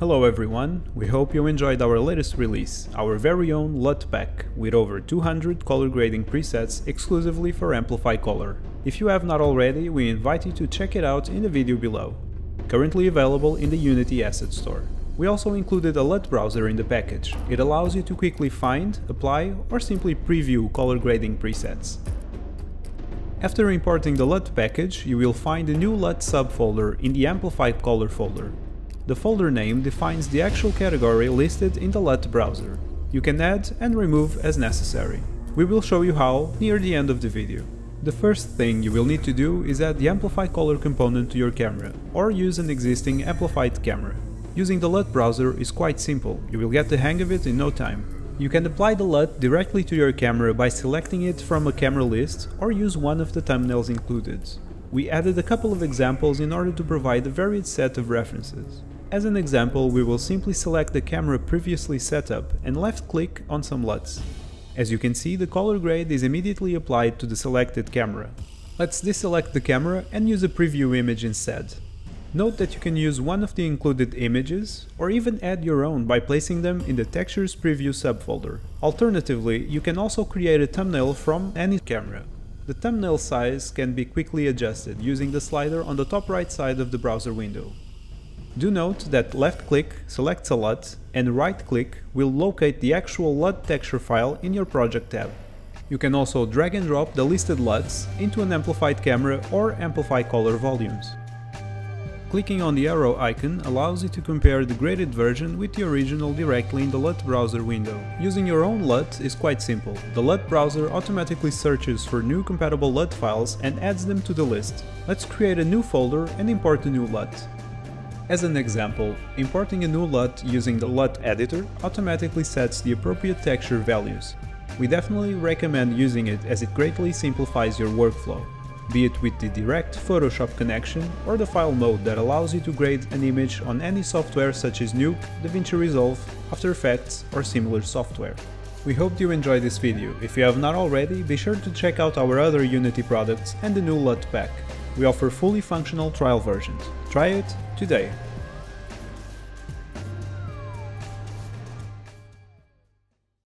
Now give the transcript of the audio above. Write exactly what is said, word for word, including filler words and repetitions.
Hello everyone, we hope you enjoyed our latest release, our very own L U T pack, with over two hundred color grading presets exclusively for Amplify Color. If you have not already, we invite you to check it out in the video below. Currently available in the Unity Asset Store. We also included a L U T browser in the package. It allows you to quickly find, apply, or simply preview color grading presets. After importing the L U T package, you will find a new L U T subfolder in the Amplify Color folder. The folder name defines the actual category listed in the L U T browser. You can add and remove as necessary. We will show you how near the end of the video. The first thing you will need to do is add the Amplify Color component to your camera, or use an existing amplified camera. Using the L U T browser is quite simple, you will get the hang of it in no time. You can apply the L U T directly to your camera by selecting it from a camera list or use one of the thumbnails included. We added a couple of examples in order to provide a varied set of references. As an example, we will simply select the camera previously set up and left-click on some L U Ts. As you can see, the color grade is immediately applied to the selected camera. Let's deselect the camera and use a preview image instead. Note that you can use one of the included images, or even add your own by placing them in the Textures Preview subfolder. Alternatively, you can also create a thumbnail from any camera. The thumbnail size can be quickly adjusted using the slider on the top right side of the browser window. Do note that left-click selects a L U T and right-click will locate the actual L U T texture file in your project tab. You can also drag and drop the listed L U Ts into an amplified camera or Amplify Color volumes. Clicking on the arrow icon allows you to compare the graded version with the original directly in the L U T browser window. Using your own L U T is quite simple. The L U T browser automatically searches for new compatible L U T files and adds them to the list. Let's create a new folder and import the new L U T. As an example, importing a new L U T using the L U T editor automatically sets the appropriate texture values. We definitely recommend using it as it greatly simplifies your workflow, be it with the direct Photoshop connection or the file mode that allows you to grade an image on any software such as Nuke, DaVinci Resolve, After Effects or similar software. We hope you enjoyed this video. If you have not already, be sure to check out our other Unity products and the new L U T pack. We offer fully functional trial versions. Try it today!